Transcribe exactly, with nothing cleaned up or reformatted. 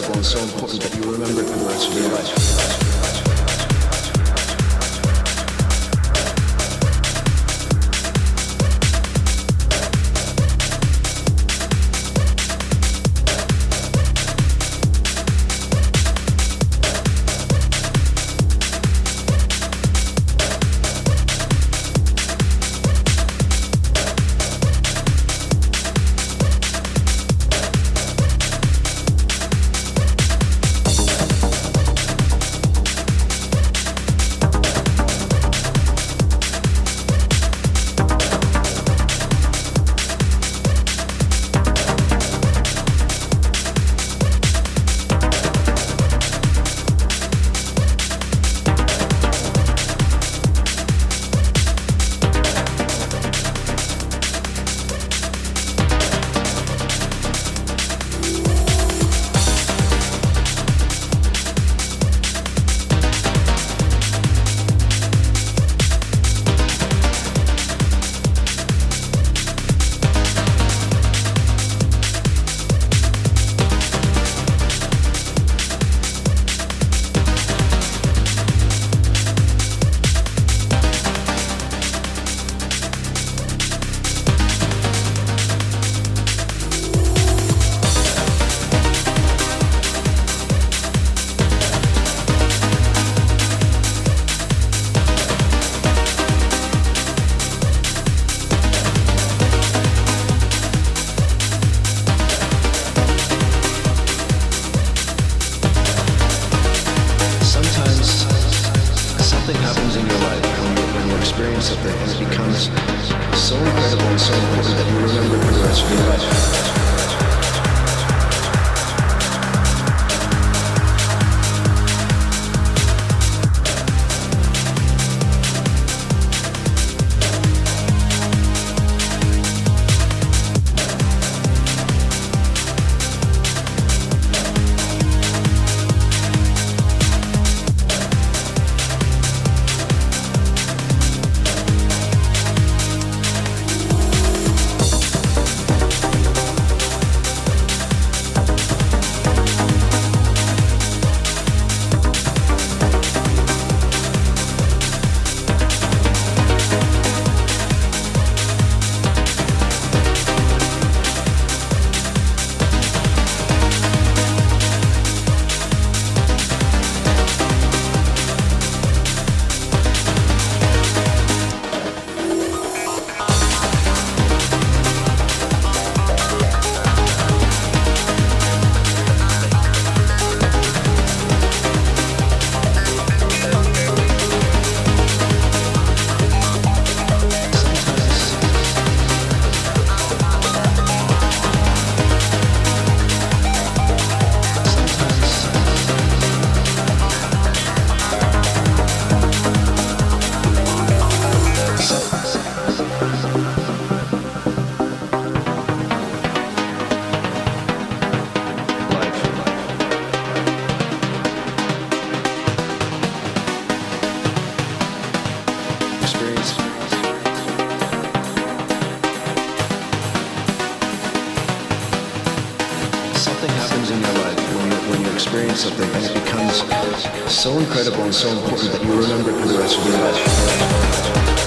incredible and so important that you remember it for the rest of your life. So incredible and so important that you remember it for the rest of your life.